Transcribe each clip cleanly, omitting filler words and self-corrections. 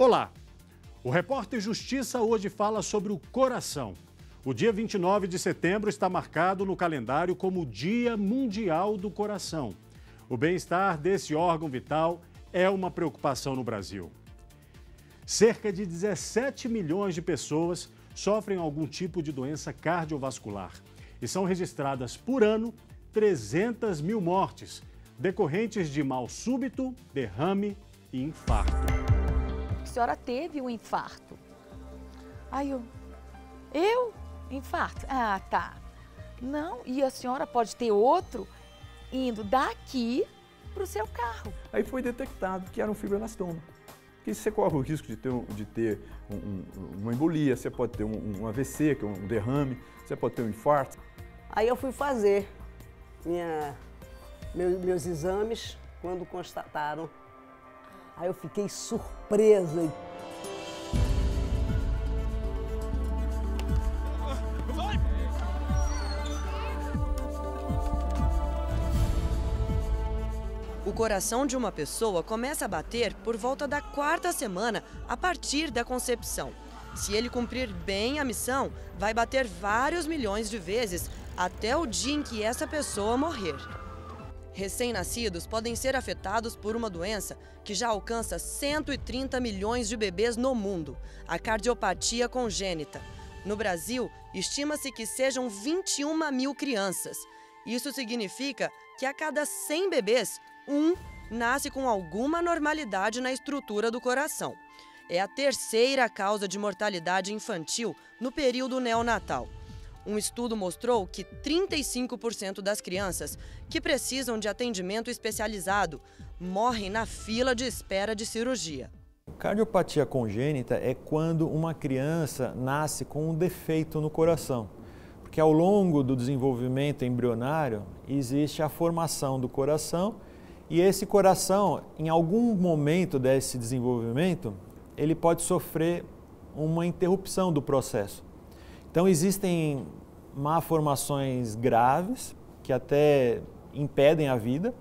Olá, o Repórter Justiça hoje fala sobre o coração. O dia 29 de setembro está marcado no calendário como o Dia Mundial do Coração. O bem-estar desse órgão vital é uma preocupação no Brasil. Cerca de 17 milhões de pessoas sofrem algum tipo de doença cardiovascular e são registradas por ano 300 mil mortes decorrentes de mal súbito, derrame e infarto. A senhora teve um infarto. Aí eu? Infarto? Ah, tá. Não, e a senhora pode ter outro indo daqui para o seu carro. Aí foi detectado que era um fibroelastoma. Porque você corre o risco de ter uma embolia, você pode ter um AVC, que é um derrame, você pode ter um infarto. Aí eu fui fazer meus exames quando constataram. Aí eu fiquei surpresa. O coração de uma pessoa começa a bater por volta da quarta semana, a partir da concepção. Se ele cumprir bem a missão, vai bater vários milhões de vezes até o dia em que essa pessoa morrer. Recém-nascidos podem ser afetados por uma doença que já alcança 130 milhões de bebês no mundo, a cardiopatia congênita. No Brasil, estima-se que sejam 21 mil crianças. Isso significa que a cada 100 bebês, um nasce com alguma anormalidade na estrutura do coração. É a terceira causa de mortalidade infantil no período neonatal. Um estudo mostrou que 35% das crianças que precisam de atendimento especializado morrem na fila de espera de cirurgia. Cardiopatia congênita é quando uma criança nasce com um defeito no coração, porque ao longo do desenvolvimento embrionário existe a formação do coração e esse coração, em algum momento desse desenvolvimento, ele pode sofrer uma interrupção do processo. Então existem malformações graves que até impedem a vida.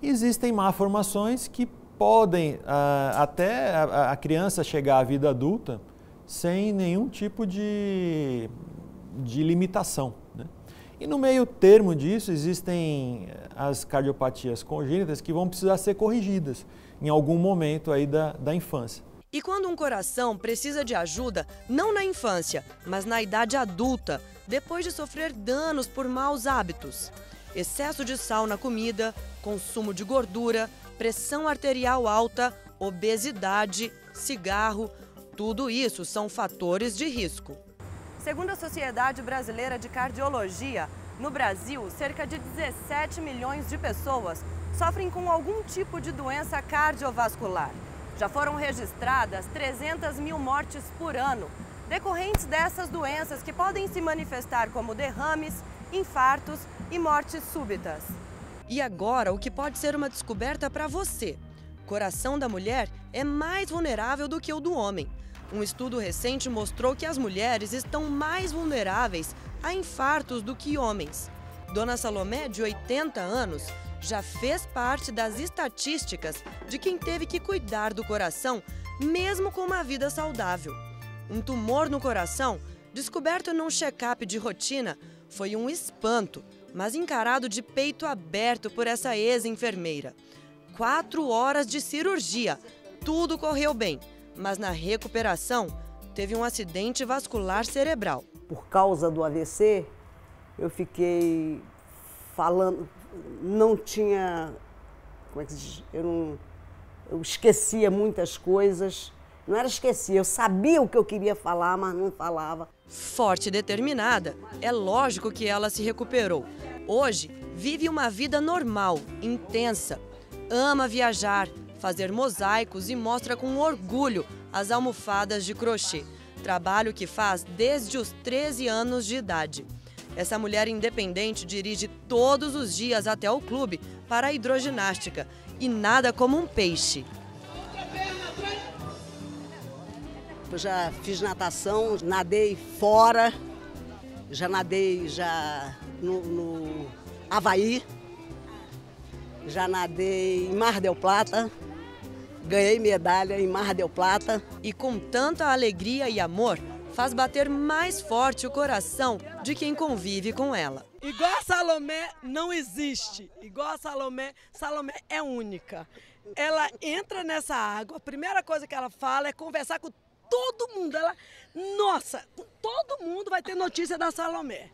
Existem malformações que podem até a criança chegar à vida adulta sem nenhum tipo de limitação, né? E no meio termo disso existem as cardiopatias congênitas que vão precisar ser corrigidas em algum momento aí da infância. E quando um coração precisa de ajuda, não na infância, mas na idade adulta, depois de sofrer danos por maus hábitos. Excesso de sal na comida, consumo de gordura, pressão arterial alta, obesidade, cigarro, tudo isso são fatores de risco. Segundo a Sociedade Brasileira de Cardiologia, no Brasil, cerca de 17 milhões de pessoas sofrem com algum tipo de doença cardiovascular. Já foram registradas 300 mil mortes por ano, decorrentes dessas doenças que podem se manifestar como derrames, infartos e mortes súbitas. E agora, o que pode ser uma descoberta para você? O coração da mulher é mais vulnerável do que o do homem. Um estudo recente mostrou que as mulheres estão mais vulneráveis a infartos do que homens. Dona Salomé, de 80 anos, já fez parte das estatísticas de quem teve que cuidar do coração, mesmo com uma vida saudável. Um tumor no coração, descoberto num check-up de rotina, foi um espanto, mas encarado de peito aberto por essa ex-enfermeira. 4 horas de cirurgia, tudo correu bem, mas na recuperação teve um acidente vascular cerebral. Por causa do AVC, eu fiquei falando... Não tinha, como é que se diz? Eu esquecia muitas coisas, não era esquecer, eu sabia o que eu queria falar, mas não falava. Forte e determinada, é lógico que ela se recuperou. Hoje, vive uma vida normal, intensa. Ama viajar, fazer mosaicos e mostra com orgulho as almofadas de crochê, trabalho que faz desde os 13 anos de idade. Essa mulher independente dirige todos os dias até o clube para a hidroginástica e nada como um peixe. Eu já fiz natação, nadei fora, já nadei no Havaí, já nadei em Mar del Plata, ganhei medalha em Mar del Plata. E com tanta alegria e amor, faz bater mais forte o coração de quem convive com ela. Igual a Salomé não existe, igual a Salomé, Salomé é única. Ela entra nessa água, a primeira coisa que ela fala é conversar com todo mundo. Ela, nossa, com todo mundo vai ter notícia da Salomé.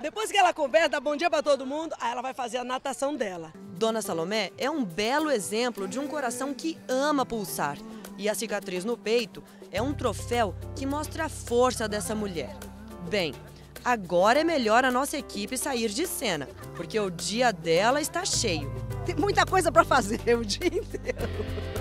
Depois que ela conversa, dá bom dia para todo mundo, aí ela vai fazer a natação dela. Dona Salomé é um belo exemplo de um coração que ama pulsar. E a cicatriz no peito é um troféu que mostra a força dessa mulher. Bem, agora é melhor a nossa equipe sair de cena, porque o dia dela está cheio. Tem muita coisa para fazer o dia inteiro.